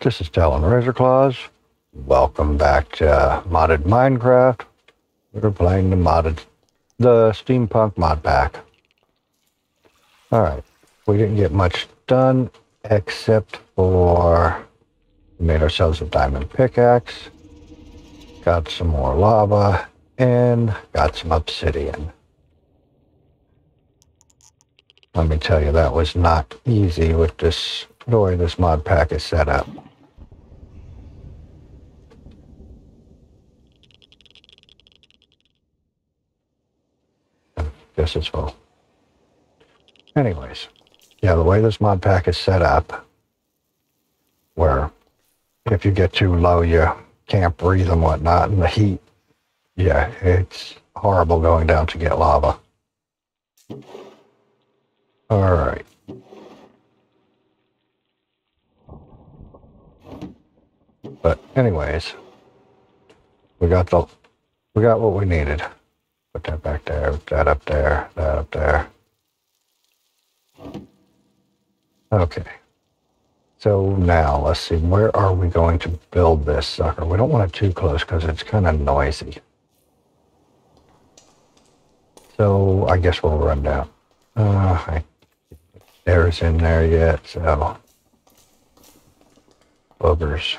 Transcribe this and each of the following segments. This is Talon Razorclaws. Welcome back to Modded Minecraft. We're playing the steampunk mod pack. Alright, we didn't get much done except for we made ourselves a diamond pickaxe, got some more lava, and got some obsidian. Let me tell you, that was not easy with this, the way this mod pack is set up. Guess it's full. Anyways, yeah, the way this mod pack is set up, where if you get too low, you can't breathe and whatnot, and the heat, yeah, it's horrible going down to get lava. All right. But anyways, we got what we needed. Put that back there, put that up there, that up there. Okay. So now let's see, where are we going to build this sucker? We don't want it too close because it's kind of noisy. So I guess we'll run down. There's in there yet, so boogers.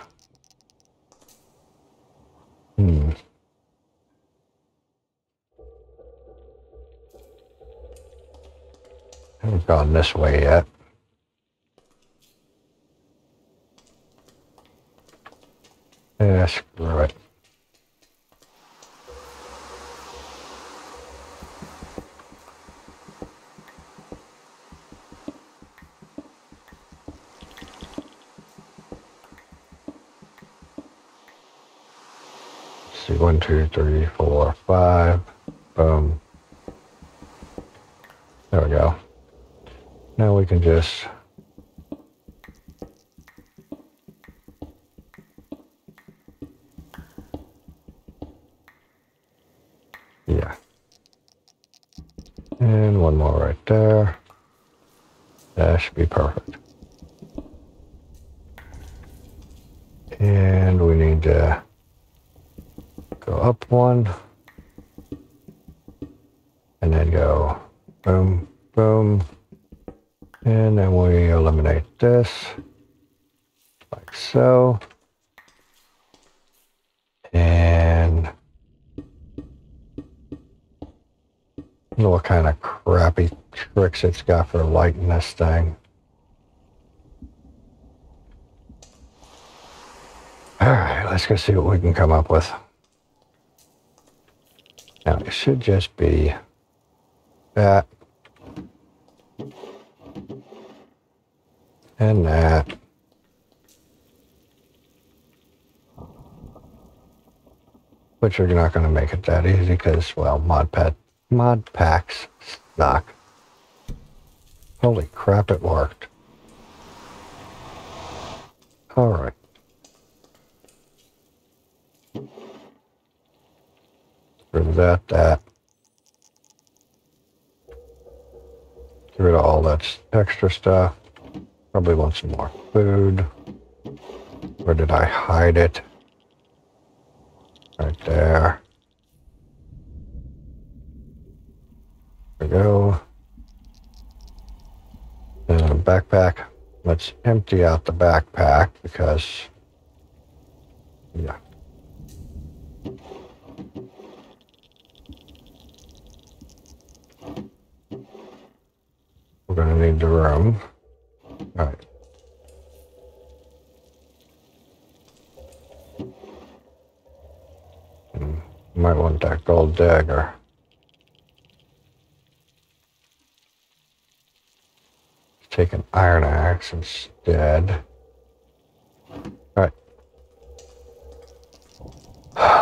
I haven't gone this way yet. Yeah, screw it. Let's see, 1, 2, 3, 4, 5. Boom. There we go. Now we can just and one more right there. That should be perfect. And we need to go up one and then go boom, boom. And then we eliminate this, like so. And look what kind of crappy tricks it's got for lighting this thing. All right, let's go see what we can come up with. Now, it should just be that. And that. But you're not going to make it that easy because, well, mod packs suck. Holy crap, it worked. All right. Get rid of that. Get rid of all that extra stuff. Probably want some more food. Where did I hide it? Right there. There we go. And backpack. Let's empty out the backpack because, yeah. We're going to need the room. All right. Might want that gold dagger. Take an iron axe instead. All right.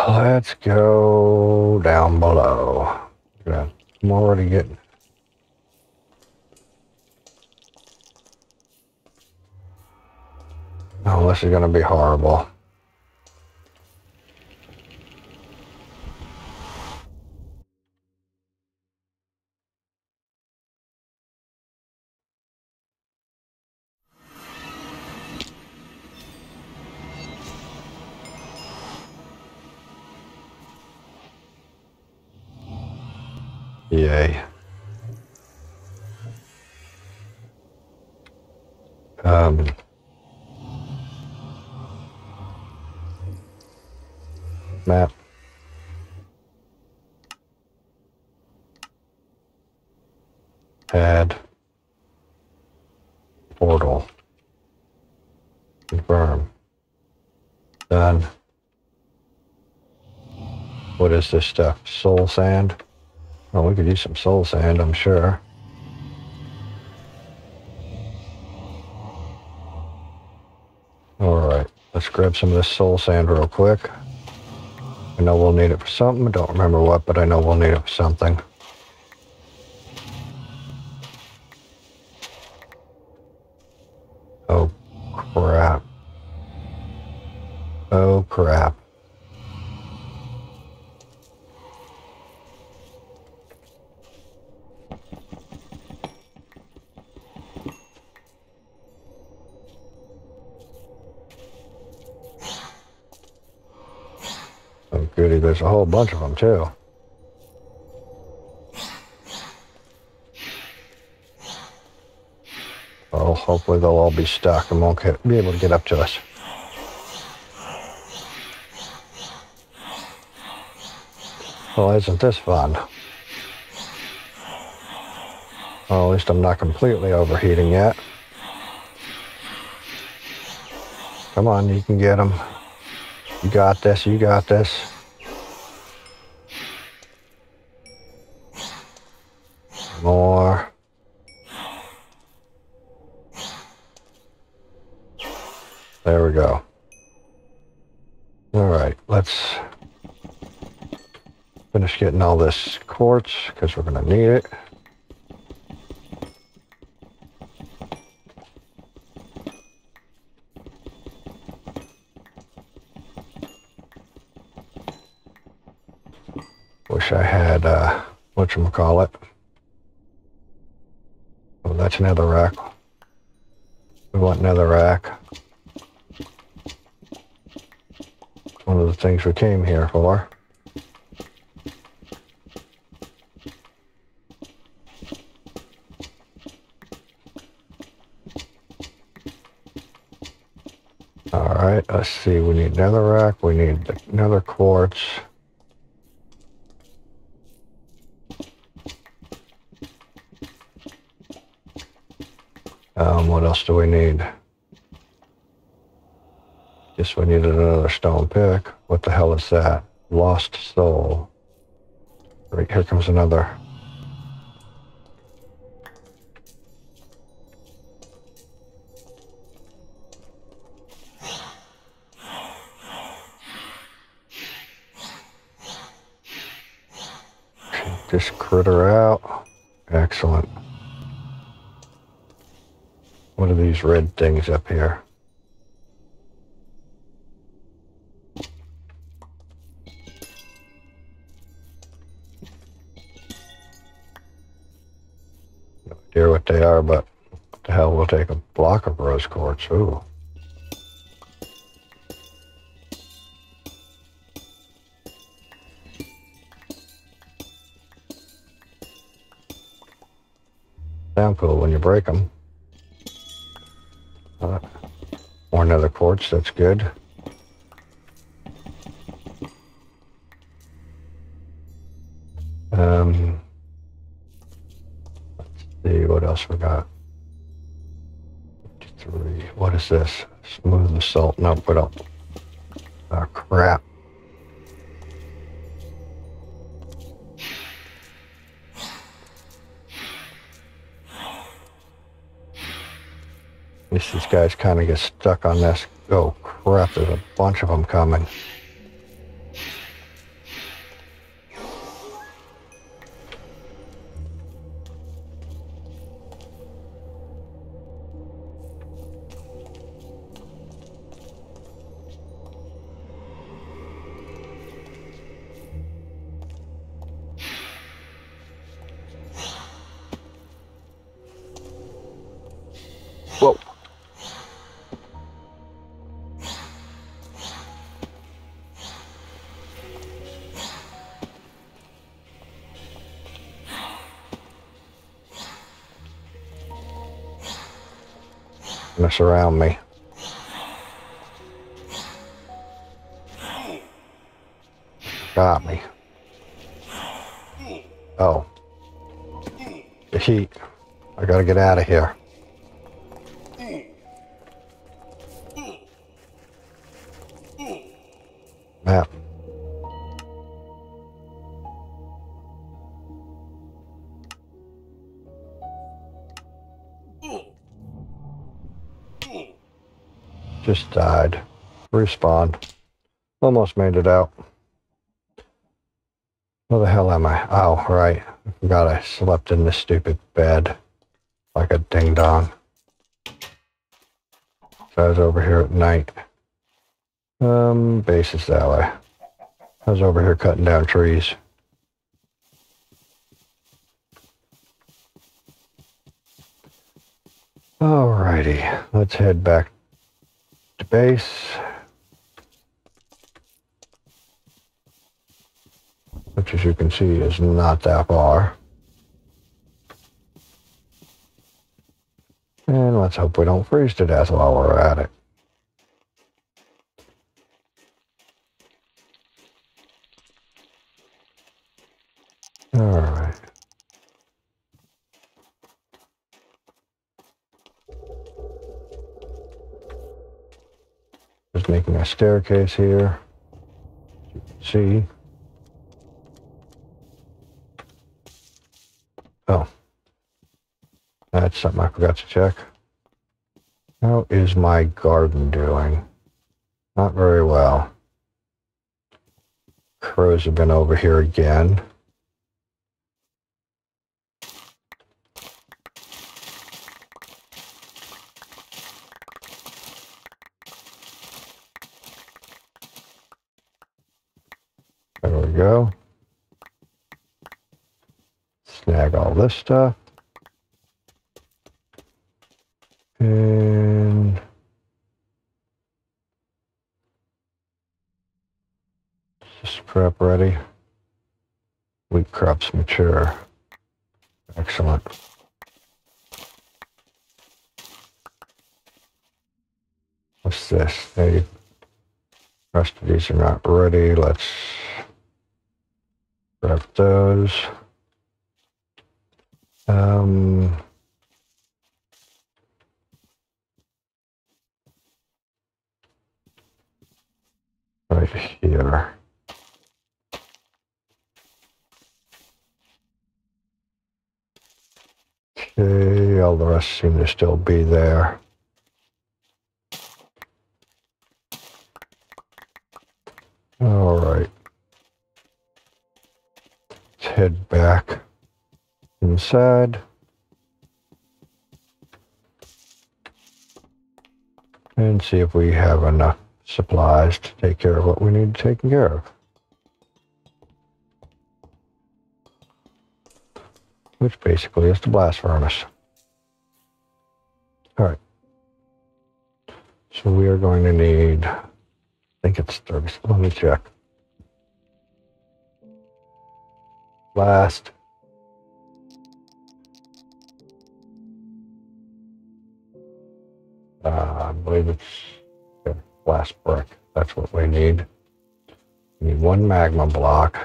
Let's go down below. I'm already getting... Oh, this is going to be horrible. Yay. Map. Add. Portal. Confirm. Done. What is this stuff? Soul sand? Well, we could use some soul sand, I'm sure. Alright, let's grab some of this soul sand real quick. I know we'll need it for something. I don't remember what, but I know we'll need it for something. Oh, crap. Oh, crap. Goody, there's a whole bunch of them too. Well, hopefully they'll all be stuck and won't be able to get up to us. Well, isn't this fun? Well, at least I'm not completely overheating yet. Come on, you can get them. You got this, you got this. More. There we go. All right, let's finish getting all this quartz because we're going to need it. Wish I had, whatchamacallit. Oh, that's netherrack. We want netherrack. One of the things we came here for. Alright, let's see. We need netherrack. We need nether quartz. What else do we need? Guess we needed another stone pick. What the hell is that? Lost soul. Right, here comes another. Check this critter out. Excellent. What are these red things up here? No idea what they are, but what the hell, we'll take a block of rose quartz. Ooh. Sound cool when you break them. More nether quartz, that's good. Let's see what else we got. 53. What is this? Smooth assault. No, put up. Oh, crap. These guys kind of get stuck on this. Oh crap, there's a bunch of them coming. gonna surround me. Got me. Oh. The heat. I gotta get out of here. Map. Just died. Respawned. Almost made it out. Where the hell am I? Oh, right. I forgot I slept in this stupid bed like a ding-dong. So I was over here at night. Base is that way. I was over here cutting down trees. Alrighty, let's head back to base. Which, as you can see, is not that far. And let's hope we don't freeze to death while we're at it. All right. Just making a staircase here. As you can see. Oh, that's something I forgot to check. How is my garden doing? Not very well. Crows have been over here again. There we go. Snag all this stuff. And just prep ready. Wheat crops mature. Excellent. What's this? The rest of these are not ready. Let's prep those. Right here. Okay, all the rest seem to still be there. All right. Let's head back. Inside, and see if we have enough supplies to take care of what we need to take care of. Which basically is the blast furnace. Alright. So we are going to need, I think it's 30, let me check. Blast. I believe it's blast brick. That's what we need. We need one magma block.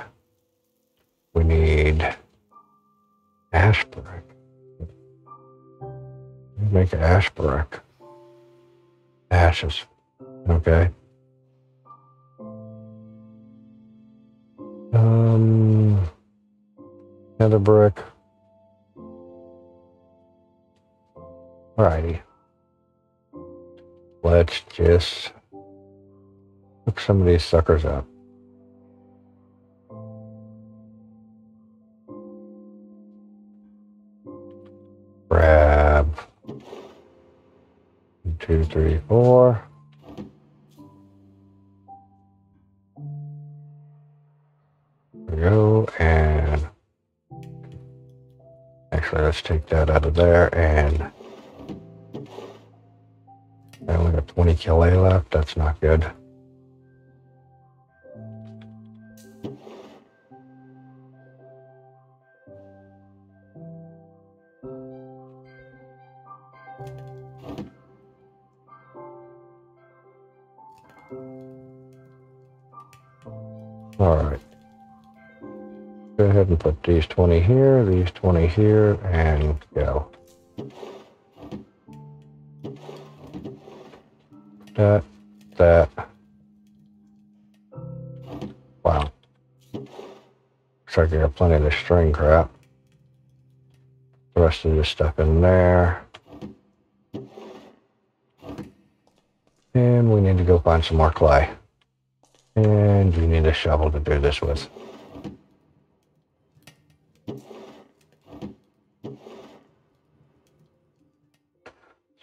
We need ash brick. Make ash brick. Ashes. Okay. Another brick. Alrighty. Let's just hook some of these suckers up. Grab 2, 3, 4. There we go, and actually let's take that out of there and I only got 20 KL left. That's not good. Alright. Go ahead and put these 20 here, and go. That. Wow. Looks like I got plenty of this string crap. The rest of this stuff in there. And we need to go find some more clay. And you need a shovel to do this with.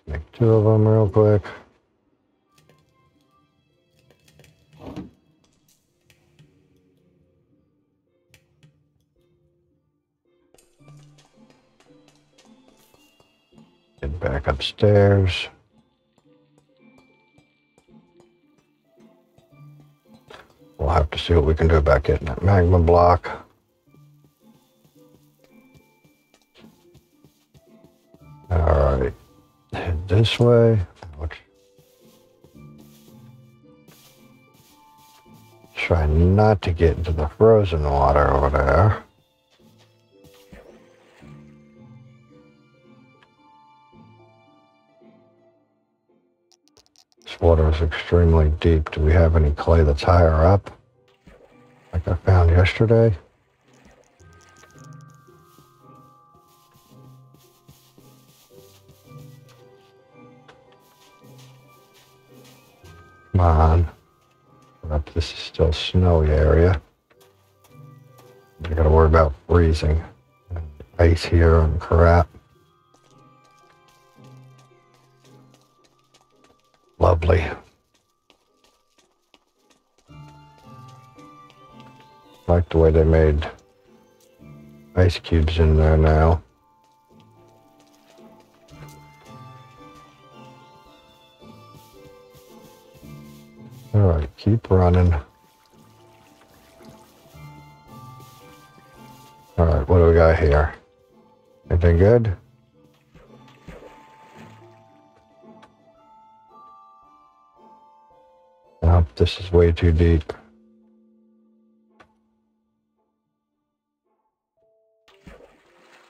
Let's make two of them real quick. Get back upstairs. We'll have to see what we can do about getting that magma block. All right, head this way. Ouch. Try not to get into the frozen water over there. Water is extremely deep. Do we have any clay that's higher up, like I found yesterday? Come on. This is still a snowy area. I gotta worry about freezing. Ice here and crap. Lovely. Like the way they made ice cubes in there now. All right, keep running. All right, what do we got here? Anything good? This is way too deep.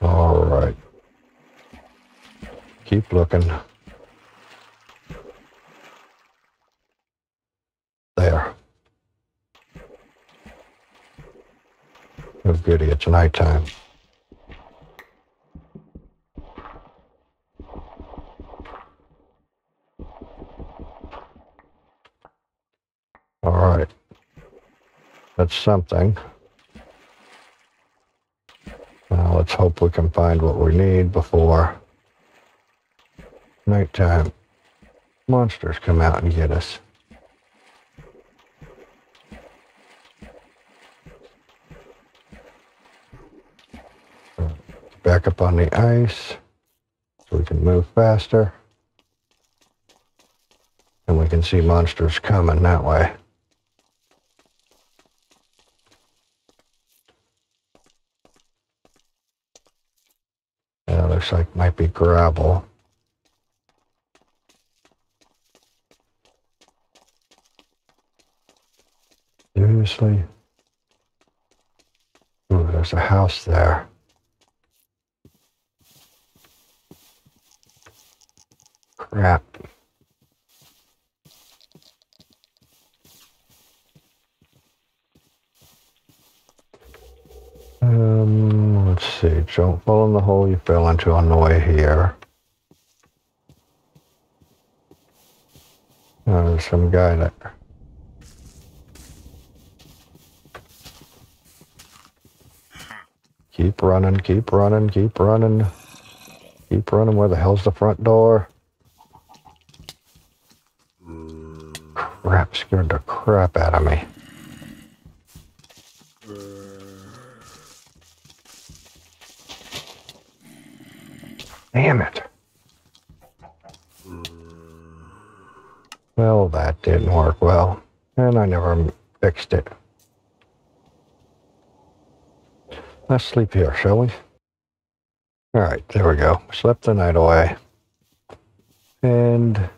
All right. Keep looking. There. Oh, goody, it's nighttime. All right, that's something. Now let's hope we can find what we need before nighttime monsters come out and get us. Back up on the ice so we can move faster. And we can see monsters coming that way. Looks like might be gravel. Seriously? Ooh, there's a house there. Crap. Let's see, don't fall in the hole you fell into on the way here. There's some guy there. Keep running, keep running, keep running. Keep running, where the hell's the front door? Crap, scared the crap out of me. Damn it. Well, that didn't work well, and I never fixed it. Let's sleep here, shall we? All right, there we go. Slept the night away and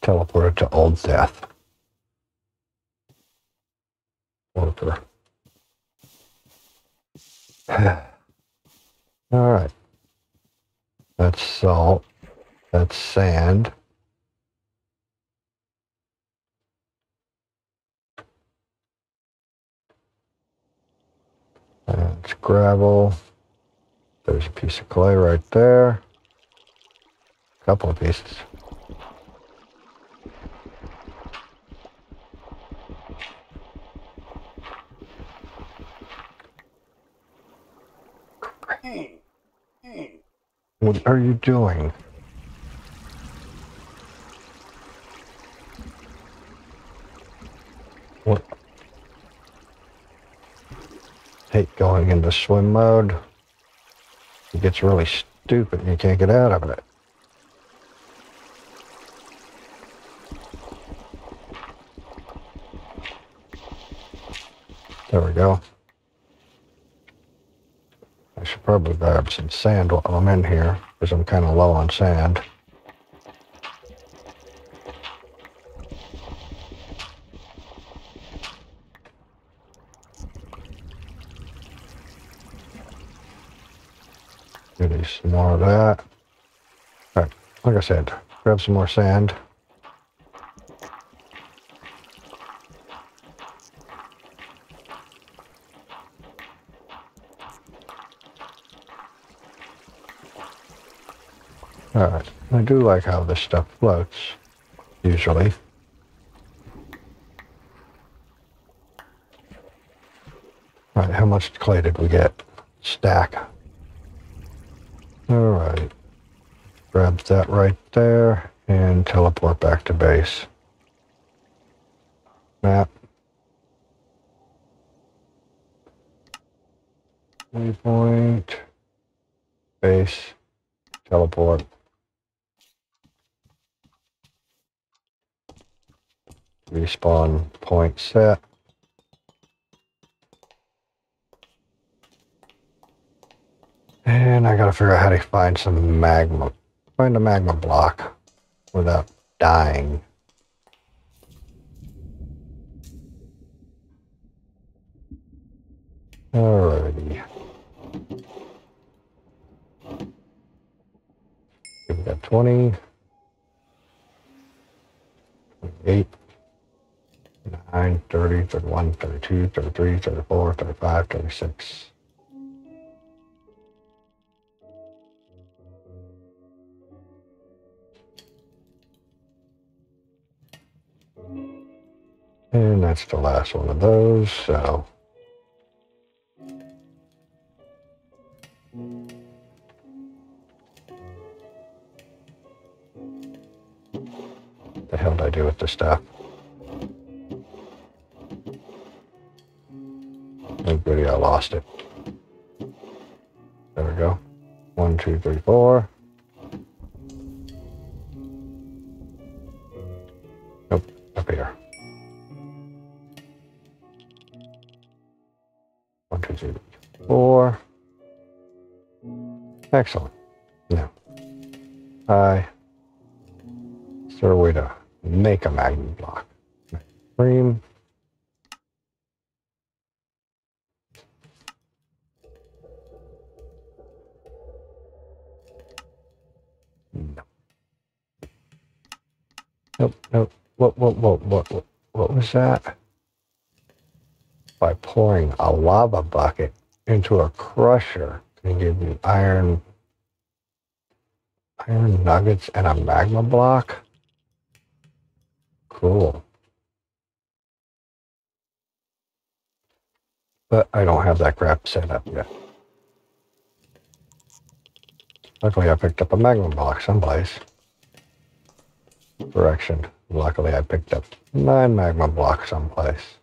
teleported to Old Death. Or filter. All right. That's salt. That's sand. That's gravel. There's a piece of clay right there. A couple of pieces. What are you doing? What? Hate going into swim mode. It gets really stupid and you can't get out of it. There we go. I should probably grab some sand while I'm in here, because I'm kind of low on sand. Give me some more of that. All right, like I said, grab some more sand. Alright, I do like how this stuff floats, usually. Alright, how much clay did we get? Stack. Alright, grab that right there and teleport back to base. Map. Waypoint. Base. Teleport. Respawn point set. And I gotta figure out how to find some magma. Find a magma block without dying. Alrighty. We got 20. 28. 9, 30, 31, 32, 33, 34, 35, 36. And that's the last one of those, so. What the hell did I do with this stuff? Goody, I lost it. There we go. 1, 2, 3, 4. Nope, up here. 1, 2, 3, 4. Excellent. Now, is there a way to make a magma block? Cream. Nope. What was that? By pouring a lava bucket into a crusher, can give you iron nuggets and a magma block? Cool. But I don't have that crap set up yet. Luckily, I picked up a magma block someplace. Direction. Luckily, I picked up 9 magma blocks someplace.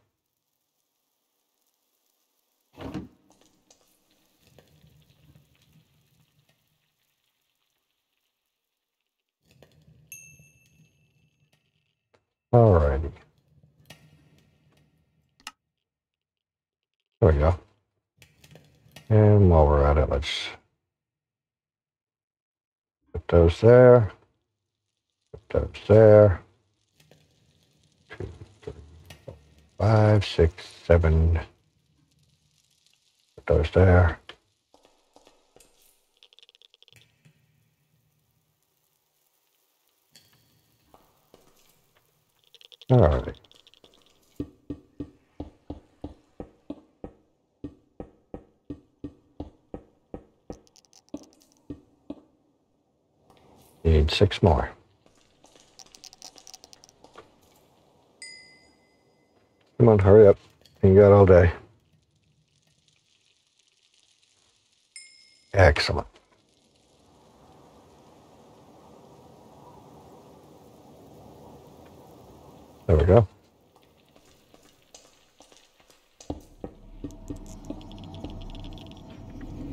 Alrighty. There we go. And while we're at it, let's put those there. Up there. 2, 3, 5, 6, 7. Put those there. All right. Need 6 more. Come on, hurry up. You got all day. Excellent. There we go.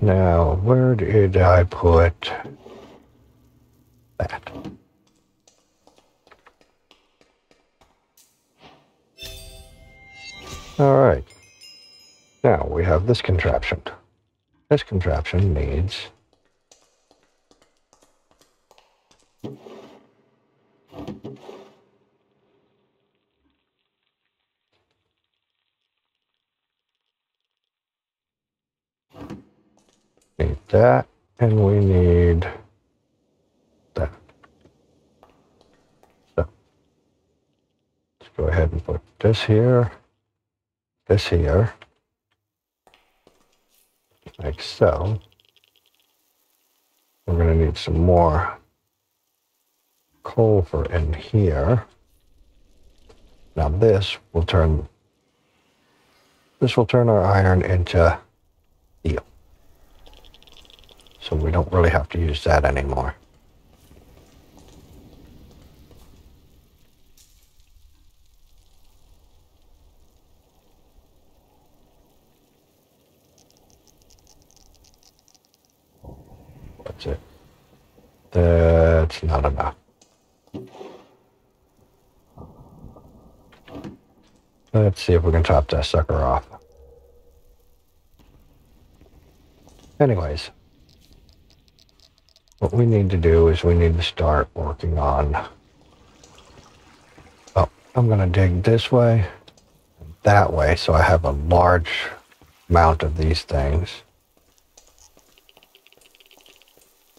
Now, where did I put that? All right. Now we have this contraption. This contraption needs that, and we need that. So let's go ahead and put this here, this here, like so. We're going to need some more coal for in here. Now this will turn our iron into steel. So we don't really have to use that anymore. That's it. That's not enough. Let's see if we can top that sucker off. Anyways. What we need to do is we need to start working on... Oh, I'm going to dig this way and that way, so I have a large amount of these things.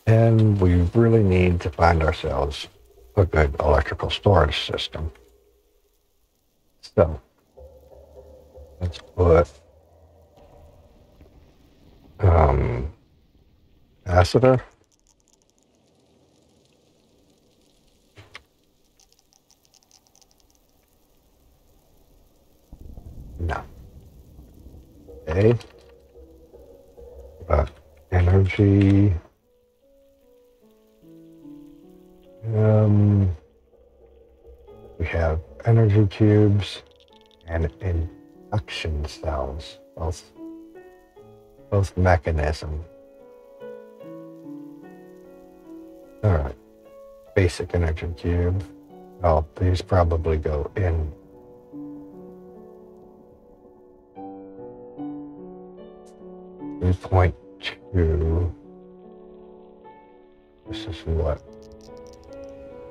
And we really need to find ourselves a good electrical storage system. So, let's put... capacitor. No. Okay. But energy. We have energy cubes and induction cells. Both mechanism. All right. Basic energy cube. Well, these probably go in. Point 2. This is what?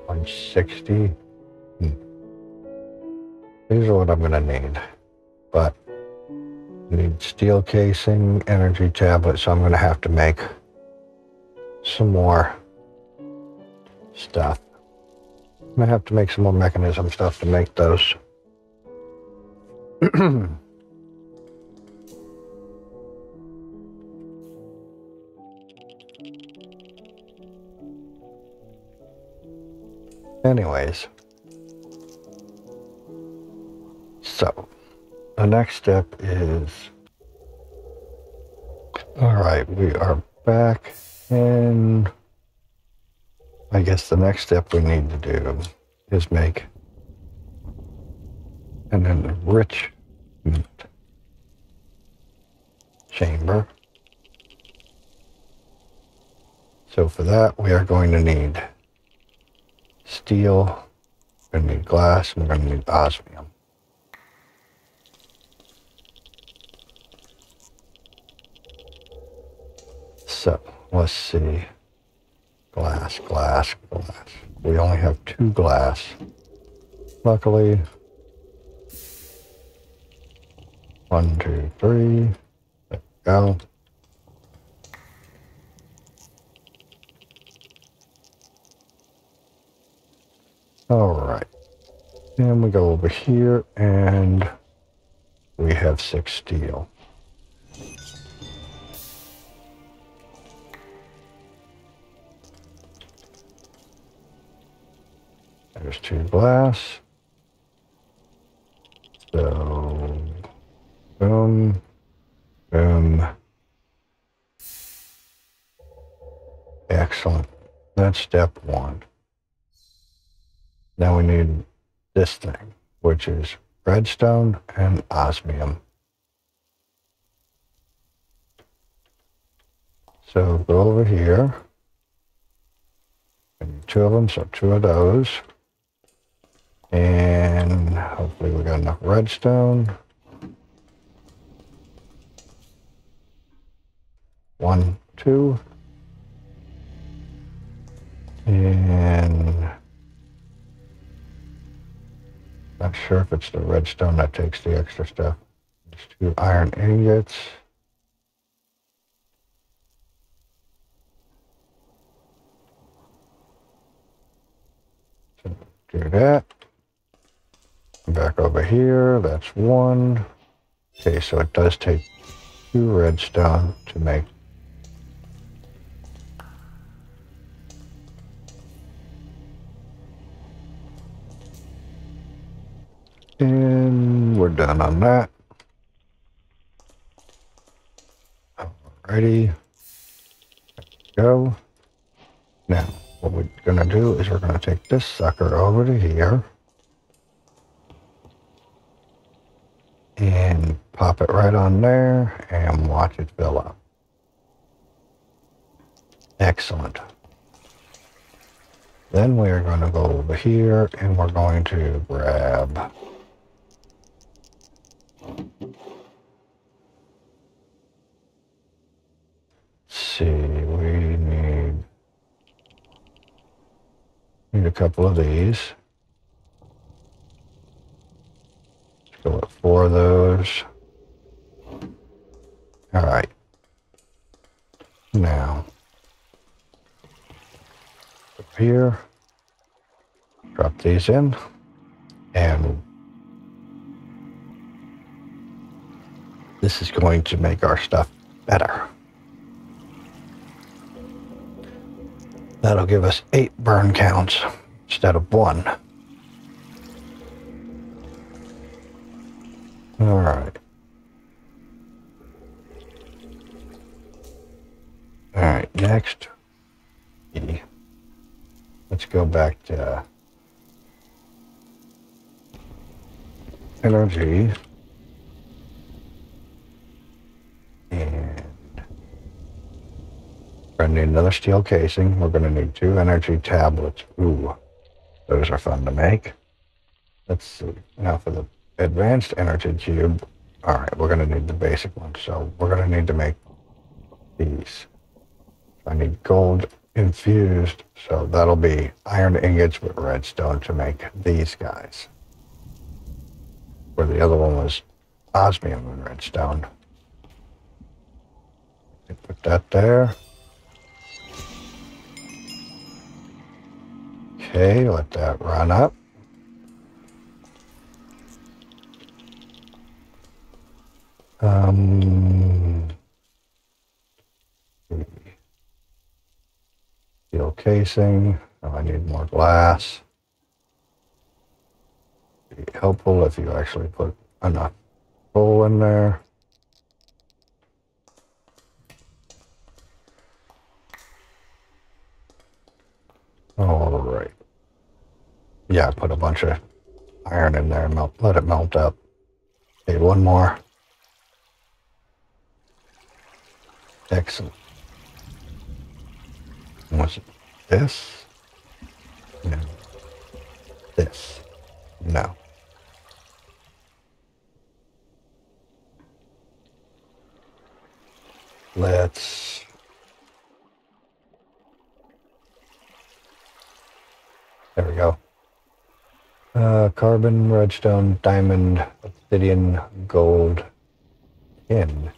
160? These are what I'm going to need. But I need steel casing, energy tablet, so I'm going to have to make some more stuff. I'm going to have to make some more mechanism stuff to make those. Anyways, so the next step is, all right, we are back, and I guess the next step we need to do is make an enrichment chamber. So for that, we are going to need steel, we're going to need glass, and we're going to need osmium. So, let's see. Glass, glass, glass. We only have 2 glass. Luckily, 1, 2, 3. There we go. All right. And we go over here and we have 6 steel. There's 2 glass. So, boom, boom. Excellent. That's step 1. Now we need this thing, which is redstone and osmium. So go over here. I need 2 of them, so 2 of those. And hopefully we got enough redstone. 1, 2. And not sure if it's the redstone that takes the extra stuff. It's 2 iron ingots. So do that. Back over here, that's 1. Okay, so it does take 2 redstone to make. And we're done on that. Alrighty. There we go. Now, what we're gonna do is we're gonna take this sucker over to here and pop it right on there and watch it fill up. Excellent. Then we're gonna go over here and we're going to grab we need a couple of these. Let's go with 4 of those. All right. Now, up here, drop these in, and this is going to make our stuff better. That'll give us 8 burn counts instead of 1. All right. All right, next. Let's go back to energy. And we're going to need another steel casing. We're going to need 2 energy tablets. Ooh, those are fun to make. Let's see. Now for the advanced energy cube. All right, we're going to need the basic one. So we're going to need to make these. I need gold infused. So that'll be iron ingots with redstone to make these guys. Where the other one was osmium and redstone. Put that there. Okay, let that run up. Steel casing. Oh, I need more glass. It'd be helpful if you actually put enough coal in there. All right. Yeah, put a bunch of iron in there and melt, let it melt up. Okay, 1 more. Excellent. Was it this? No. This? No. Let's... There we go. Carbon, redstone, diamond, obsidian, gold, tin.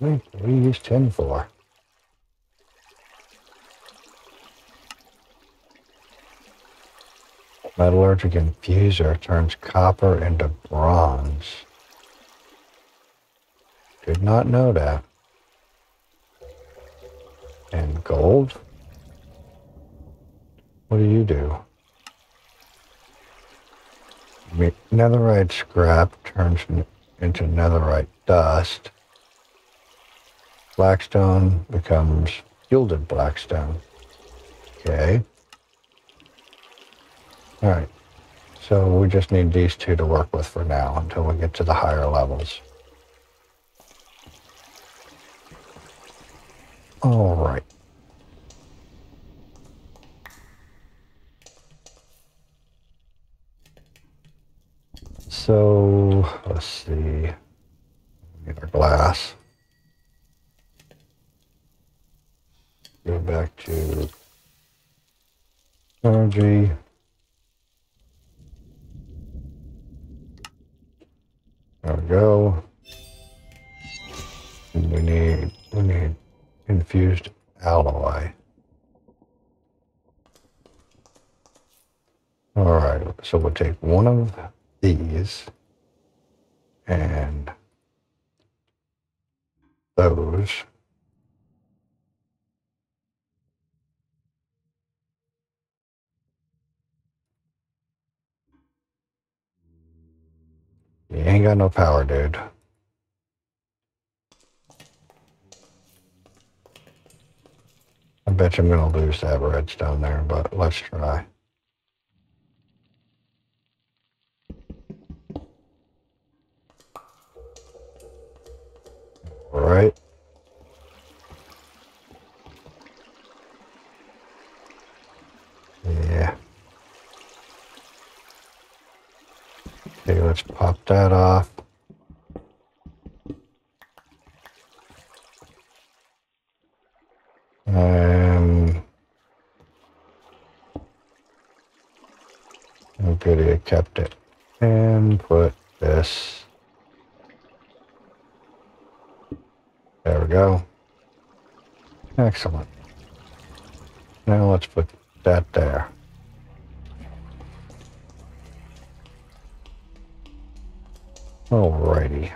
What do we use tin for? Metallurgic infuser turns copper into bronze. Did not know that. And gold? What do you do? Netherite scrap turns into netherite dust. Blackstone becomes gilded blackstone. Okay. Alright. So we just need these two to work with for now until we get to the higher levels. Alright. So, let's see. We need our glass. Go back to energy. There we go. And we need infused alloy. Alright, so we'll take one of these and those. You ain't got no power, dude. I bet you I'm gonna lose that redstone there, but let's try. All right. Yeah. Okay, let's pop that off. Oh, good, I kept it. And put this. There we go. Excellent. Now let's put that there. Alrighty.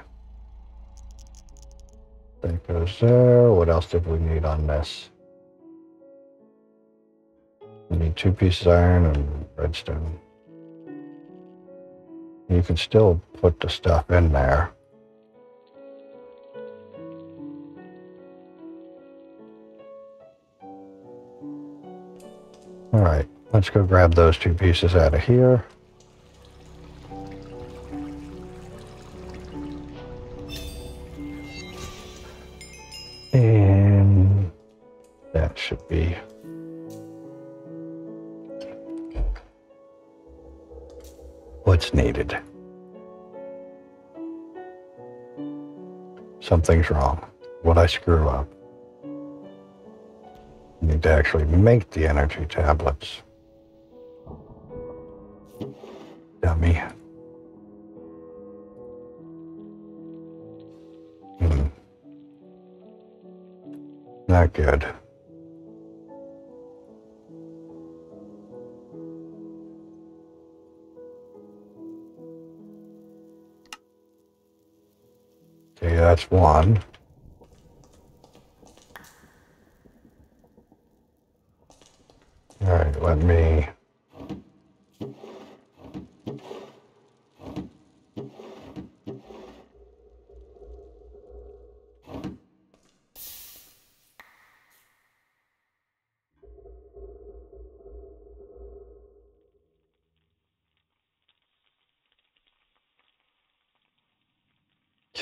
That goes there. What else did we need on this? We need two pieces of iron and redstone. You can still put the stuff in there. All right, let's go grab those two pieces out of here. And that should be... what's needed. Something's wrong. What'd I screw up? I need to actually make the energy tablets. Dummy. Not good. Okay, that's one. All right, let me...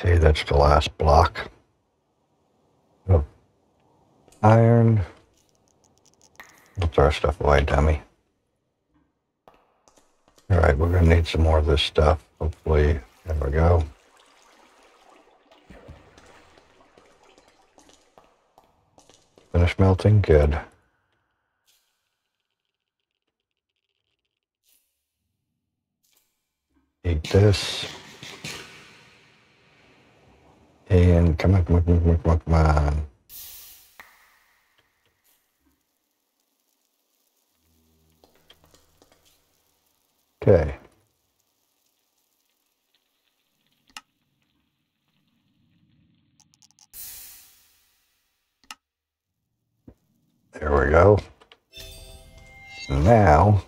okay, that's the last block of iron. We'll throw stuff away, dummy. All right, we're gonna need some more of this stuff. Hopefully, there we go. Finish melting, good. Eat this. And come on, come on, come on, come on, come on. Okay. There we go. Now,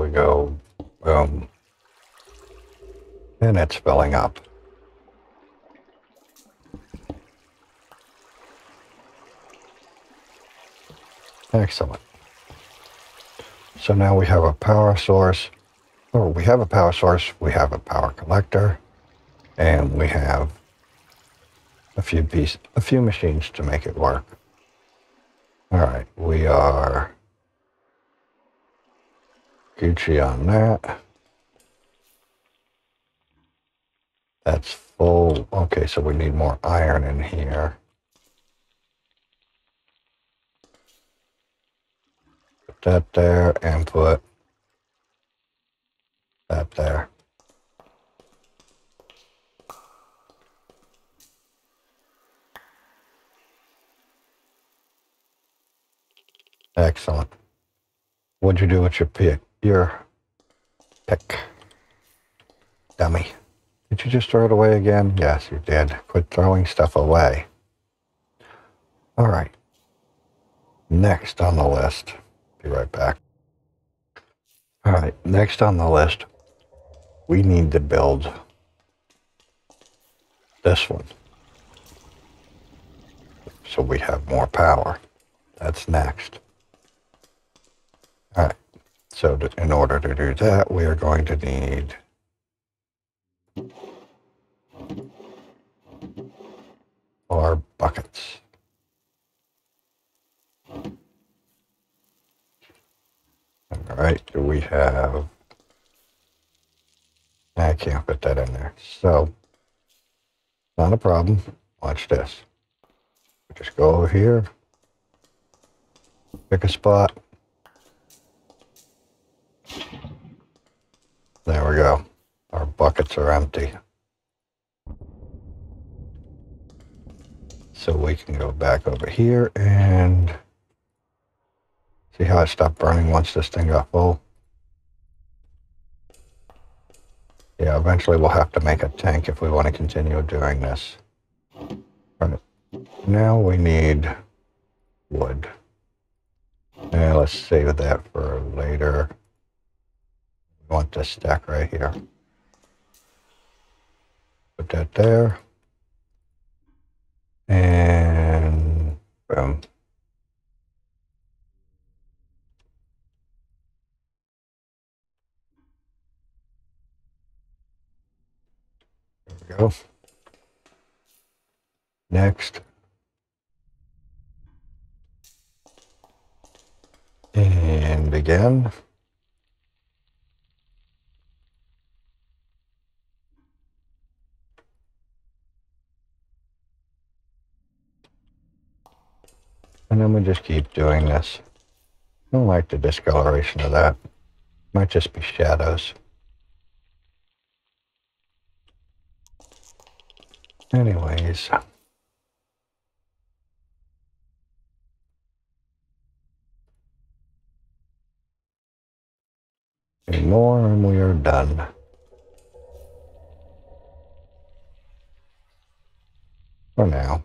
we go, boom, and it's filling up. Excellent. So now we have a power source, or we have a power source, we have a power collector, and we have a few machines to make it work. All right, we are Gucci on that. That's full. Okay, so we need more iron in here. That there, and put that there. Excellent. What'd you do with your pick? Your pick, dummy. Did you just throw it away again? Yes, you did. Quit throwing stuff away. All right. Next on the list. Be right back. All right, next on the list, we need to build this one. So we have more power. That's next. All right, so in order to do that, we are going to need our buckets. All right, do we have... I can't put that in there. So, not a problem. Watch this. Just go over here. Pick a spot. There we go. Our buckets are empty. So we can go back over here and... see how it stopped burning once this thing got full? Yeah, eventually we'll have to make a tank if we want to continue doing this. Right. Now we need wood. Yeah, let's save that for later. We want this stack right here. Put that there. And boom. Go. Next. And again. And then we just keep doing this. I don't like the discoloration of that. Might just be shadows. Anyways, and more, and we are done. For now.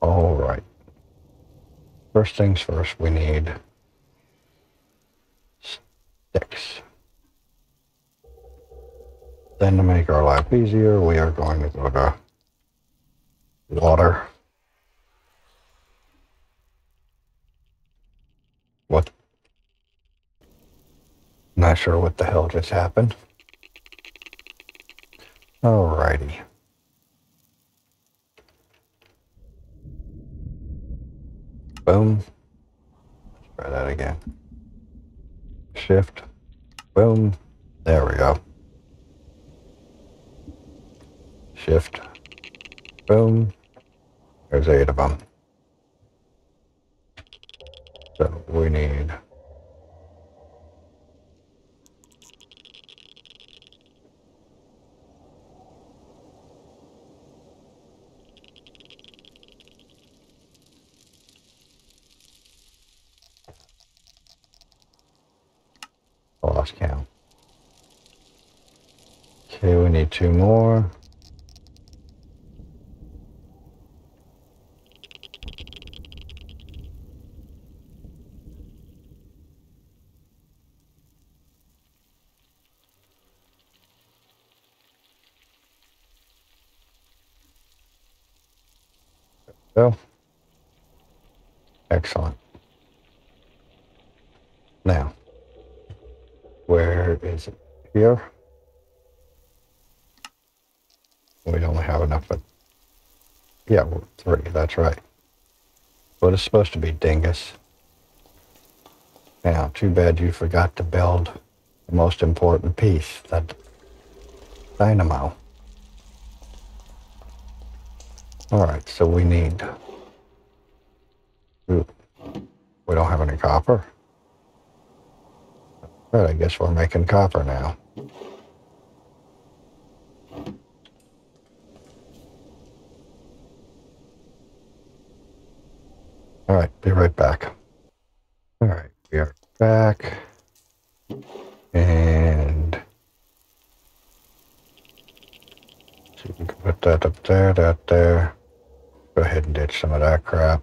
All right. First things first, we need sticks. Then to make our life easier, we are going to go to water. What? Not sure what the hell just happened. Alrighty. Boom. Let's try that again. Shift. Boom. There we go. Shift. Boom. There's 8 of them. So we need... lost count. Okay, we need 2 more. There we go. Excellent. Now, where is it? Here? We only have enough for... yeah, 3, that's right. But it's supposed to be dingus. Now, too bad you forgot to build the most important piece, that dynamo. Alright, so we need... ooh, we don't have any copper. But I guess we're making copper now. All right, be right back. All right, we are back. And so you can put that up there, that there. Go ahead and ditch some of that crap.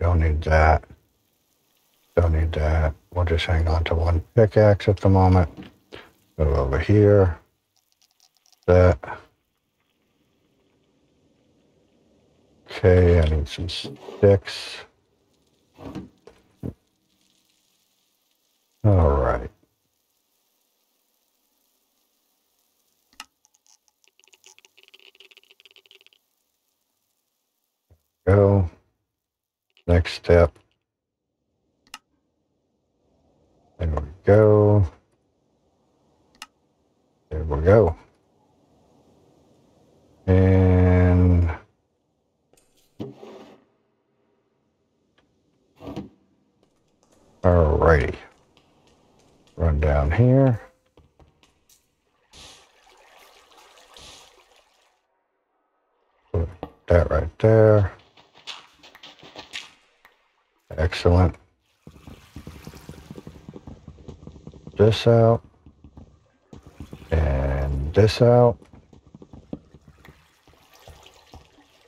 Don't need that. Don't need that. We'll just hang on to 1 pickaxe at the moment. Go over here. That. Okay, I need some sticks. All right. Go. Next step. There we go. There we go. And alrighty. Run down here. Put that right there. Excellent. This out, and this out,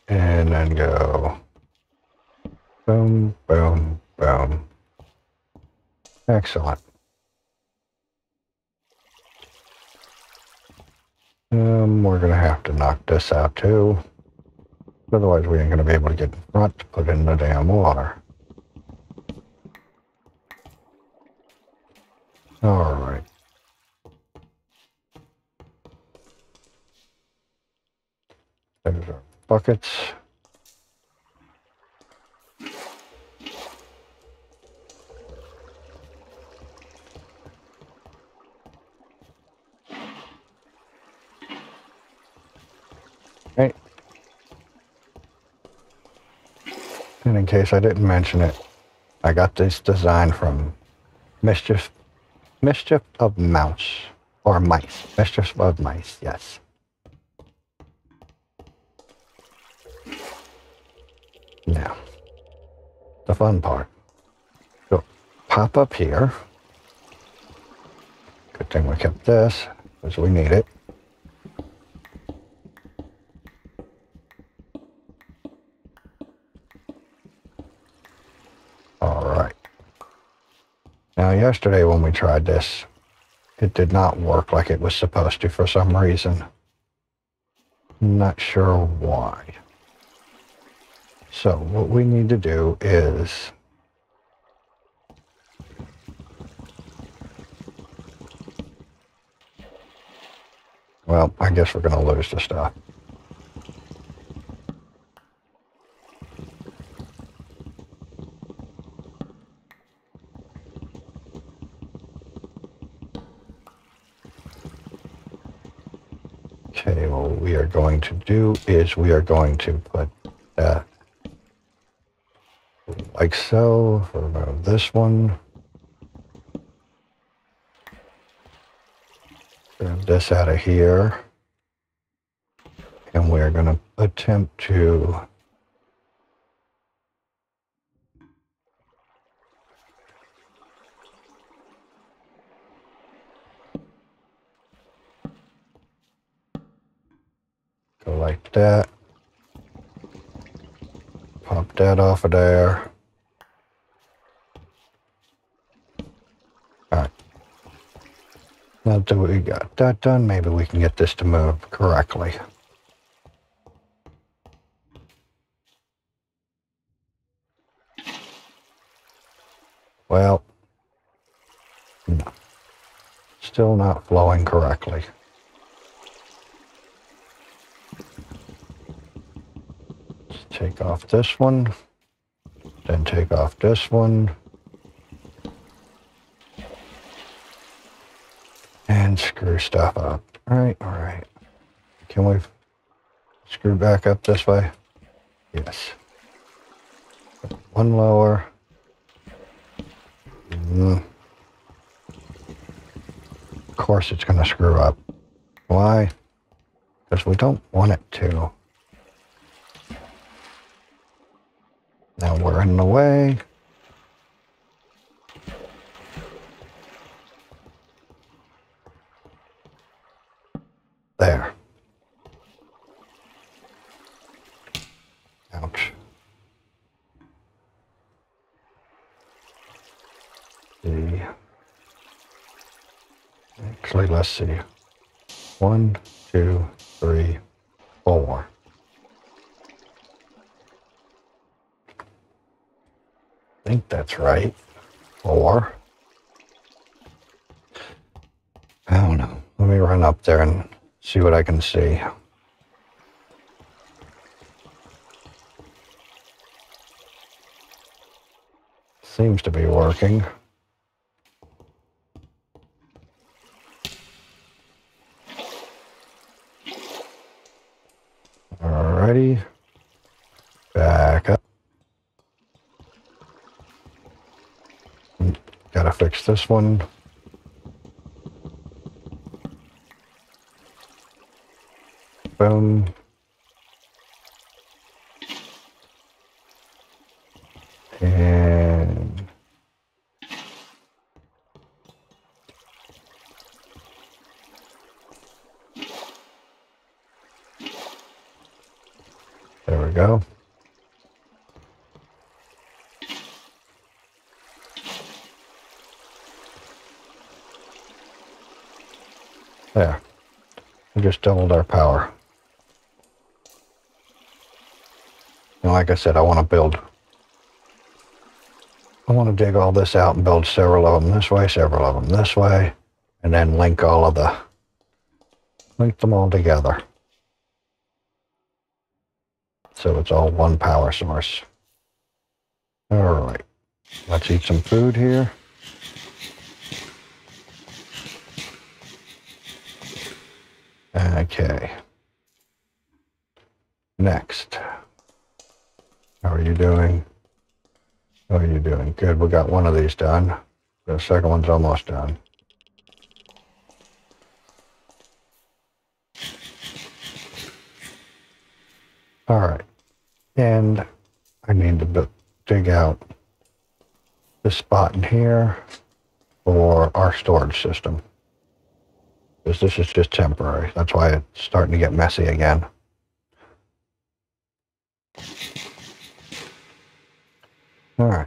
and then go boom, boom, boom. Excellent. We're going to have to knock this out too, otherwise we ain't going to be able to get in front to put in the damn water. All right. There's our buckets. Hey. And in case I didn't mention it, I got this design from Mischief of Mouse, or Mice. Mischief of Mice, yes. Now, the fun part. So, pop up here. Good thing we kept this, because we need it. Now, yesterday when we tried this, it did not work like it was supposed to for some reason. Not sure why. So what we need to do is well, I guess we're going to lose the stuff. Okay, well, what we are going to do is we are going to put that like so, remove this one, grab this out of here, and we're going to attempt to go like that. Pop that off of there. All right. Now that we got that done, maybe we can get this to move correctly. Well, no. Still not flowing correctly. Take off this one, then take off this one, and screw stuff up. All right. Can we screw back up this way? Yes. One lower. Of course it's going to screw up. Why? Because we don't want it to. Now we're in the way. There. Ouch. See. Actually, let's see. 1, 2, 3, 4. I think that's right. 4. I don't know. Let me run up there and see what I can see. Seems to be working. Alrighty. Back up. Gotta fix this one. Boom. And there we go. There, we just doubled our power. And like I said, I want to dig all this out and build several of them this way, and then link them all together. So it's all one power source. All right, let's eat some food here. Okay. Next. How are you doing? How are you doing? Good. We got one of these done. The second one's almost done. All right. And I need to dig out this spot in here for our storage system. This is just temporary. That's why it's starting to get messy again. All right.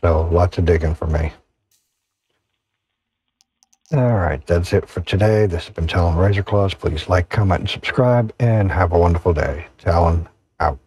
So lots of digging for me. All right. That's it for today. This has been Talon Razorclaws. Please like, comment, and subscribe, and have a wonderful day. Talon out.